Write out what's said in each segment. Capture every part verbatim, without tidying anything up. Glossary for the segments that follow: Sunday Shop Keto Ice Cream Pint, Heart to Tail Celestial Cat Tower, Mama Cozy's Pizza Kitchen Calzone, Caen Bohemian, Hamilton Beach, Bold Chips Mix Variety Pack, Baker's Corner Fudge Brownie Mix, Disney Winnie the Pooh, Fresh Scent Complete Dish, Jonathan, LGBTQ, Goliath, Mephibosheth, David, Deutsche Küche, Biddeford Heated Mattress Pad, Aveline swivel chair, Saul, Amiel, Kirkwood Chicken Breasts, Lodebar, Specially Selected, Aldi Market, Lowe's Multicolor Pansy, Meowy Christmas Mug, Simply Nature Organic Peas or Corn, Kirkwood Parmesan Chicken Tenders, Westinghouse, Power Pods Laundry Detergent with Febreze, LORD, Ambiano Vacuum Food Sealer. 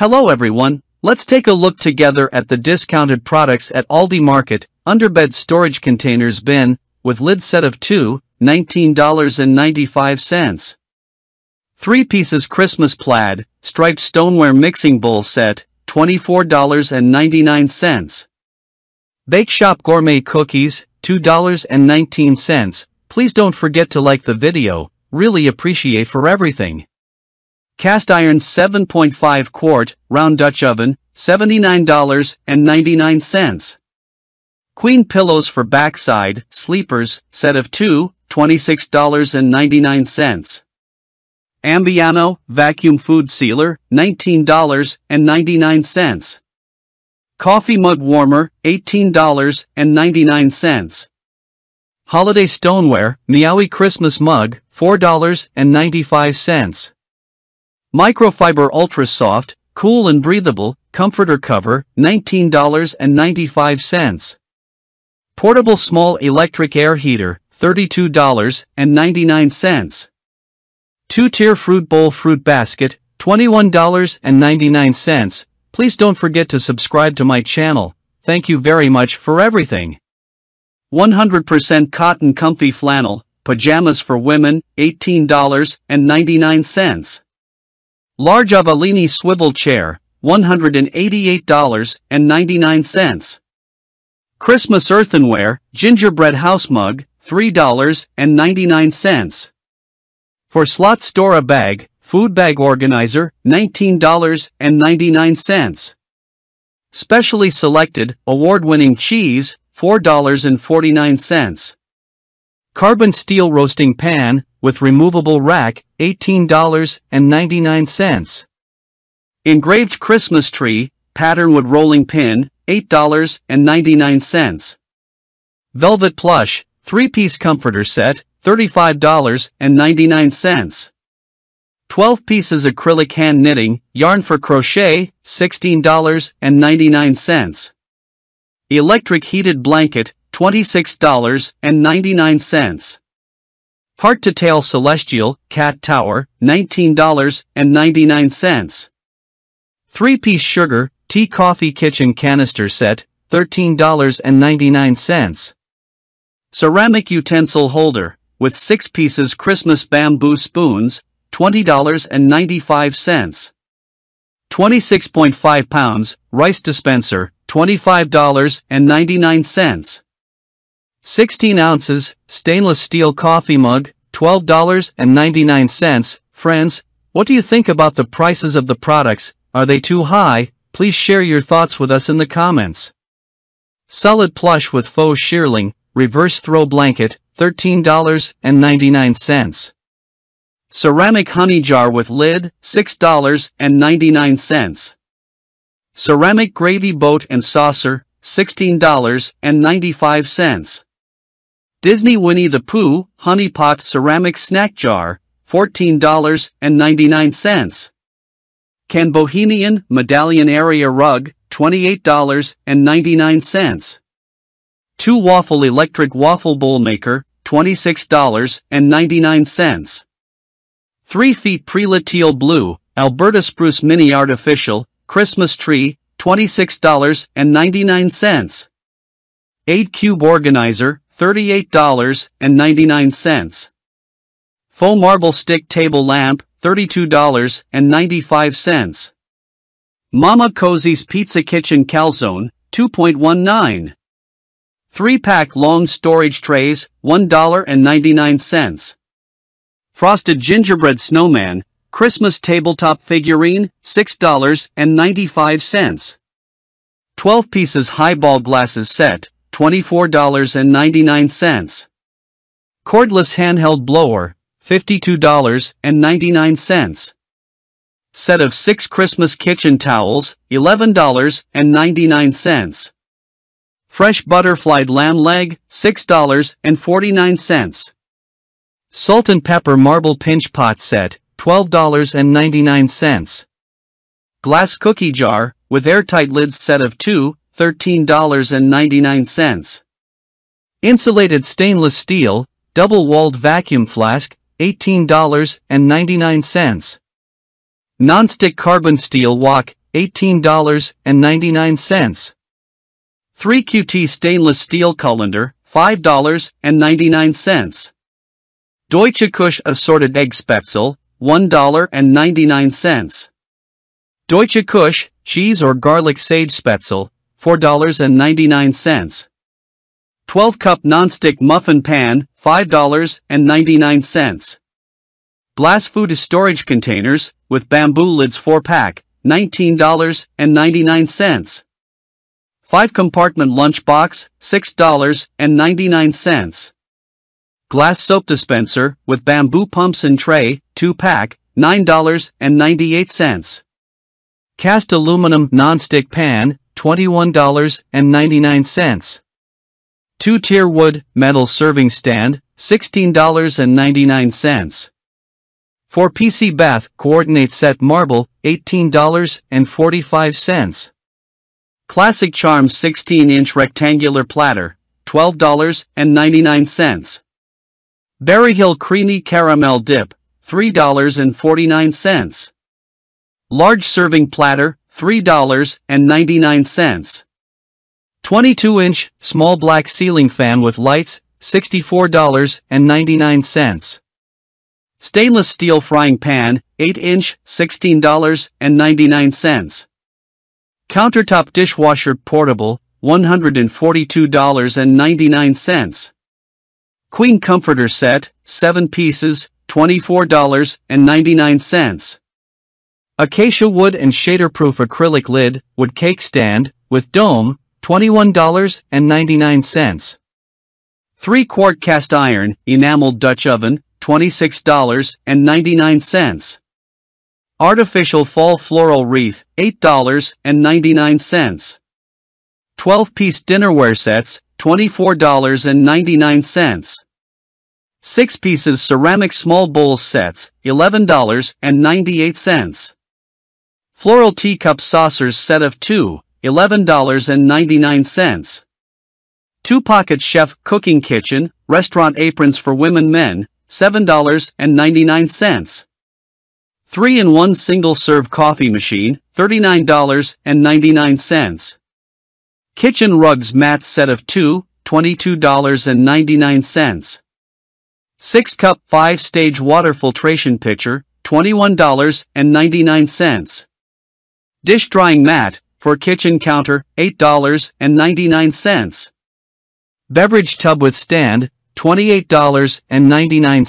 Hello everyone, let's take a look together at the discounted products at Aldi Market, underbed storage containers bin, with lid set of two, nineteen ninety-five. three pieces Christmas plaid, striped stoneware mixing bowl set, twenty-four ninety-nine. Bake Shop Gourmet Cookies, two nineteen. Please don't forget to like the video, really appreciate for everything. Cast iron seven point five quart, round Dutch oven, seventy-nine ninety-nine. Queen pillows for backside, sleepers, set of two, twenty-six ninety-nine. Ambiano Vacuum Food Sealer, nineteen ninety-nine. Coffee mug warmer, eighteen ninety-nine. Holiday stoneware, Meowy Christmas Mug, four ninety-five. Microfiber ultra soft, cool and breathable, comforter cover, nineteen ninety-five. Portable small electric air heater, thirty-two ninety-nine. Two-tier fruit bowl fruit basket, twenty-one ninety-nine. Please don't forget to subscribe to my channel. Thank you very much for everything. one hundred percent cotton comfy flannel, pajamas for women, eighteen ninety-nine. Large Aveline swivel chair, one eighty-eight ninety-nine. Christmas earthenware, gingerbread house mug, three ninety-nine. For slot store a bag, food bag organizer, nineteen ninety-nine. Specially selected, award-winning cheese, four forty-nine. Carbon steel roasting pan, with removable rack, eighteen ninety-nine. Engraved Christmas tree, pattern wood rolling pin, eight ninety-nine. Velvet plush, three-piece comforter set, thirty-five ninety-nine. twelve pieces acrylic hand knitting, yarn for crochet, sixteen ninety-nine. Electric heated blanket, twenty-six ninety-nine. Heart to Tail Celestial Cat Tower, nineteen ninety-nine. three-piece sugar, tea coffee kitchen canister set, thirteen ninety-nine. Ceramic utensil holder, with six pieces Christmas bamboo spoons, twenty ninety-five. twenty-six point five pounds, rice dispenser, twenty-five ninety-nine. sixteen ounces, stainless steel coffee mug, twelve ninety-nine. Friends, what do you think about the prices of the products? Are they too high? Please share your thoughts with us in the comments. Solid plush with faux shearling, reverse throw blanket, thirteen ninety-nine. Ceramic honey jar with lid, six ninety-nine. Ceramic gravy boat and saucer, sixteen ninety-five. Disney Winnie the Pooh honey pot ceramic snack jar, fourteen ninety-nine. Caen Bohemian medallion area rug, twenty-eight ninety-nine. two waffle electric waffle bowl maker, twenty-six ninety-nine. three feet pre-lit teal blue Alberta Spruce mini artificial Christmas tree, twenty-six ninety-nine. eight cube organizer, thirty-eight ninety-nine. Faux marble stick table lamp, thirty-two ninety-five. Mama Cozy's Pizza Kitchen Calzone, two point one nine. three-pack long storage trays, one ninety-nine. Frosted gingerbread snowman, Christmas tabletop figurine, six ninety-five. twelve pieces highball glasses set, twenty-four ninety-nine. Cordless handheld blower, fifty-two ninety-nine. Set of six Christmas kitchen towels, eleven ninety-nine. Fresh butterflied lamb leg, six forty-nine. Salt and pepper marble pinch pot set, twelve ninety-nine. Glass cookie jar, with airtight lids set of two, thirteen ninety-nine. Insulated stainless steel, double-walled vacuum flask, eighteen ninety-nine. Non-stick carbon steel wok, eighteen ninety-nine. three Q T stainless steel colander, five ninety-nine. Deutsche Küche assorted egg spetzel, one ninety-nine. Deutsche Küche cheese or garlic sage spetzel, four ninety-nine. twelve cup non-stick muffin pan, five ninety-nine. Glass food storage containers, with bamboo lids four pack, nineteen ninety-nine. five compartment lunch box, six ninety-nine. Glass soap dispenser, with bamboo pumps and tray, two pack, nine ninety-eight. Cast aluminum non-stick pan, twenty-one ninety-nine. two tier wood, metal serving stand, sixteen ninety-nine. four P C bath, coordinate set marble, eighteen forty-five. Classic Charms sixteen inch rectangular platter, twelve ninety-nine. Berry Hill creamy caramel dip, three forty-nine. Large serving platter, three ninety-nine. twenty-two inch small black ceiling fan with lights, sixty-four ninety-nine. Stainless steel frying pan, eight inch, sixteen ninety-nine. Countertop dishwasher portable, one forty-two ninety-nine. Queen comforter set, seven pieces, twenty-four ninety-nine. Acacia wood and shaderproof acrylic lid, wood cake stand, with dome, twenty-one ninety-nine. three quart cast iron, enameled Dutch oven, twenty-six ninety-nine. Artificial fall floral wreath, eight ninety-nine. twelve piece dinnerware sets, twenty-four ninety-nine. six pieces ceramic small bowls sets, eleven ninety-eight. Floral teacup saucers set of two, eleven ninety-nine. two pocket chef cooking kitchen, restaurant aprons for women men, seven ninety-nine. three in one single serve coffee machine, thirty-nine ninety-nine. Kitchen rugs mat set of two, twenty-two ninety-nine. six cup five stage water filtration pitcher, twenty-one ninety-nine. Dish drying mat, for kitchen counter, eight ninety-nine. Beverage tub with stand, twenty-eight ninety-nine.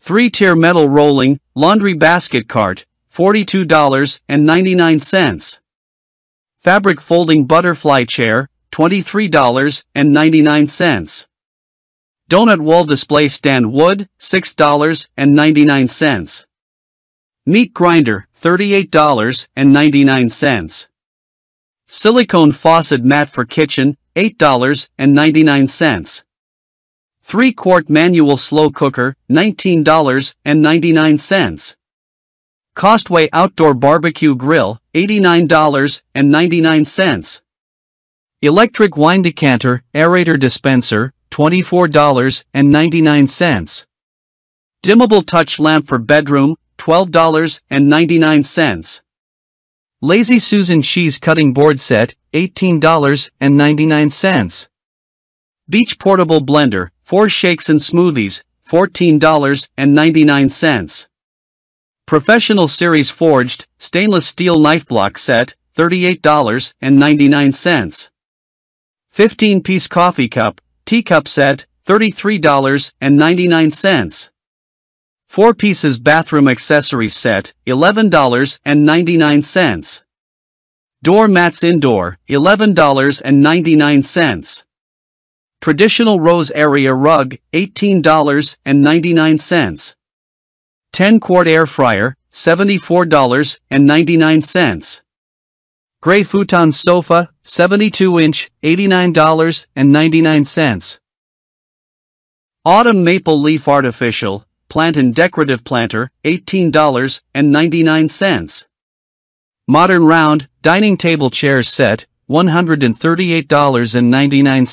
three tier metal rolling, laundry basket cart, forty-two ninety-nine. Fabric folding butterfly chair, twenty-three ninety-nine. Donut wall display stand wood, six ninety-nine. Meat grinder, thirty-eight ninety-nine. Silicone faucet mat for kitchen, eight ninety-nine. three quart manual slow cooker, nineteen ninety-nine. Costway outdoor barbecue grill, eighty-nine ninety-nine. Electric wine decanter, aerator dispenser, twenty-four ninety-nine. Dimmable touch lamp for bedroom, twelve ninety-nine. Lazy Susan cheese cutting board set, eighteen ninety-nine. Beach portable blender, four shakes and smoothies, fourteen ninety-nine. Professional series forged, stainless steel knife block set, thirty-eight ninety-nine. fifteen piece coffee cup, teacup set, thirty-three ninety-nine. four pieces bathroom accessory set, eleven ninety-nine. Door mats indoor, eleven ninety-nine. Traditional rose area rug, eighteen ninety-nine. ten quart air fryer, seventy-four ninety-nine. Gray futon sofa, seventy-two inch, eighty-nine ninety-nine. Autumn maple leaf artificial, plant and decorative planter, eighteen ninety-nine. Modern round dining table chair set, one thirty-eight ninety-nine.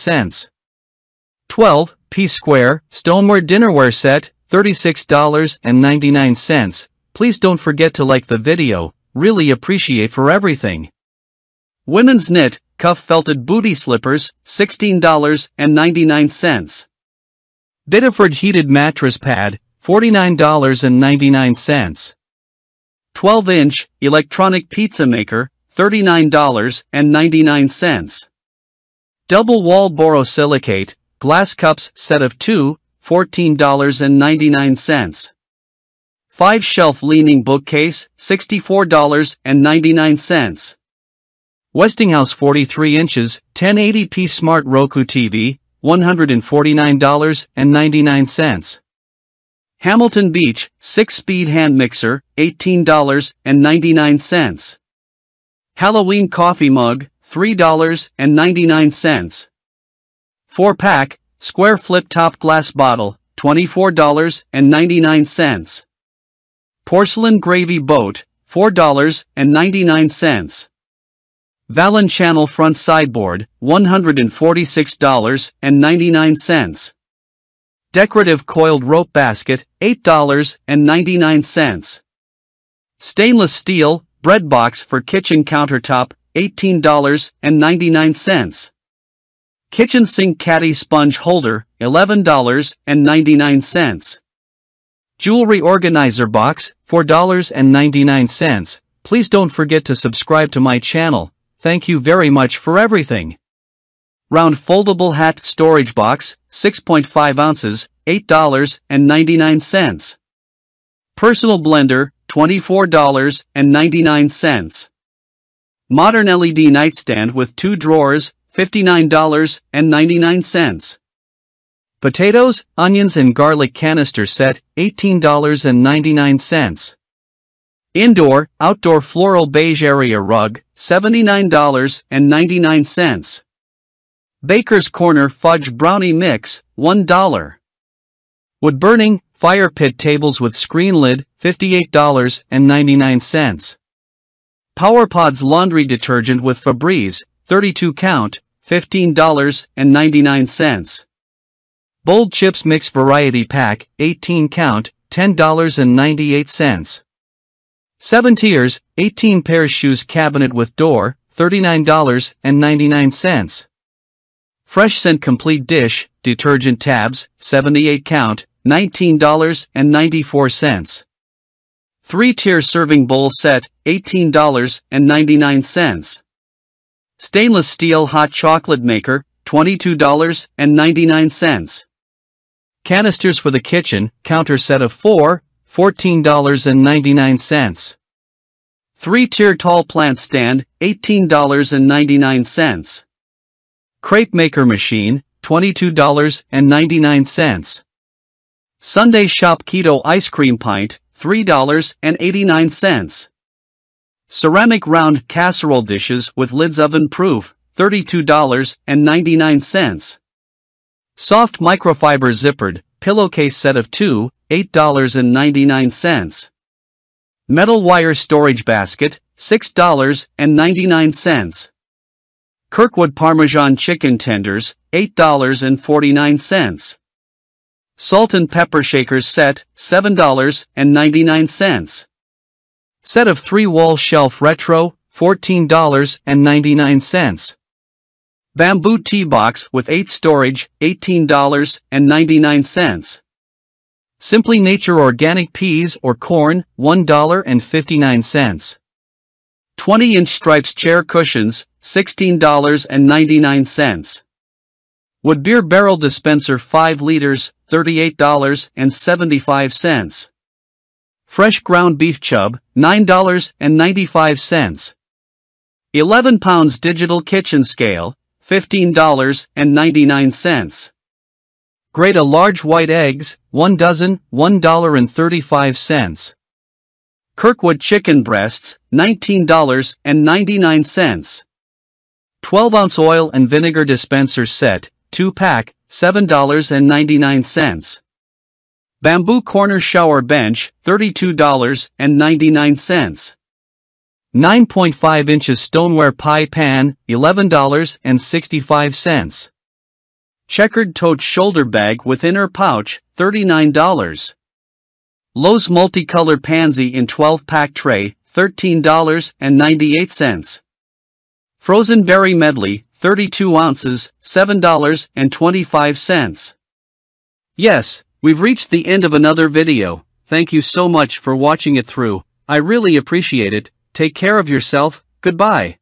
twelve piece square stoneware dinnerware set, thirty-six ninety-nine. please don't forget to like the video, really appreciate for everything. Women's knit, cuff felted booty slippers, sixteen ninety-nine. Biddeford Heated Mattress Pad, forty-nine ninety-nine. twelve inch, electronic pizza maker, thirty-nine ninety-nine. Double wall borosilicate, glass cups set of two, fourteen ninety-nine. five shelf leaning bookcase, sixty-four ninety-nine. Westinghouse forty-three inches, ten eighty p Smart Roku T V, one forty-nine ninety-nine. Hamilton Beach, six speed hand mixer, eighteen ninety-nine. Halloween coffee mug, three ninety-nine. four pack, square flip top glass bottle, twenty-four ninety-nine. Porcelain gravy boat, four ninety-nine. Valen Channel Front Sideboard, one forty-six ninety-nine. Decorative coiled rope basket, eight ninety-nine. Stainless steel bread box for kitchen countertop, eighteen ninety-nine. Kitchen sink caddy sponge holder, eleven ninety-nine. Jewelry organizer box, four ninety-nine. Please don't forget to subscribe to my channel. Thank you very much for everything. Round foldable hat storage box, six point five ounces, eight ninety-nine. Personal blender, twenty-four ninety-nine. Modern L E D nightstand with two drawers, fifty-nine ninety-nine. Potatoes, onions and garlic canister set, eighteen ninety-nine. Indoor, outdoor floral beige area rug, seventy-nine ninety-nine. Baker's Corner Fudge Brownie Mix, one dollar. Wood burning, fire pit tables with screen lid, fifty-eight ninety-nine. Power Pods Laundry Detergent with Febreze, thirty-two count, fifteen ninety-nine. Bold Chips Mix Variety Pack, eighteen count, ten ninety-eight. seven tiers, eighteen pair shoes cabinet with door, thirty-nine ninety-nine. Fresh Scent Complete Dish, detergent tabs, seventy-eight count, nineteen ninety-four. three tier serving bowl set, eighteen ninety-nine. Stainless steel hot chocolate maker, twenty-two ninety-nine. Canisters for the kitchen, counter set of four, fourteen ninety-nine. three tier tall plant stand, eighteen ninety-nine. Crepe maker machine, twenty-two ninety-nine. Sunday Shop Keto Ice Cream Pint, three eighty-nine. Ceramic round casserole dishes with lids oven proof, thirty-two ninety-nine. Soft microfiber zippered pillowcase set of two, eight ninety-nine. Metal wire storage basket, six ninety-nine. Kirkwood Parmesan Chicken Tenders, eight forty-nine. Salt and pepper shakers set, seven ninety-nine. Set of three wall shelf retro, fourteen ninety-nine. Bamboo tea box with eight storage, eighteen ninety-nine. Simply Nature Organic Peas or Corn, one fifty-nine. twenty inch striped chair cushions, sixteen ninety-nine. Wood beer barrel dispenser five liters, thirty-eight seventy-five. Fresh ground beef chub, nine ninety-five. eleven pounds digital kitchen scale, fifteen ninety-nine. Grate a large white eggs, one dozen, one thirty-five. Kirkwood Chicken Breasts, nineteen ninety-nine. twelve ounce oil and vinegar dispenser set, two pack, seven ninety-nine. Bamboo corner shower bench, thirty-two ninety-nine. nine point five inches stoneware pie pan, eleven sixty-five. Checkered tote shoulder bag with inner pouch, thirty-nine dollars. Lowe's Multicolor Pansy in twelve pack tray, thirteen ninety-eight. Frozen Berry Medley, thirty-two ounces, seven twenty-five. Yes, we've reached the end of another video. Thank you so much for watching it through. I really appreciate it. Take care of yourself. Goodbye.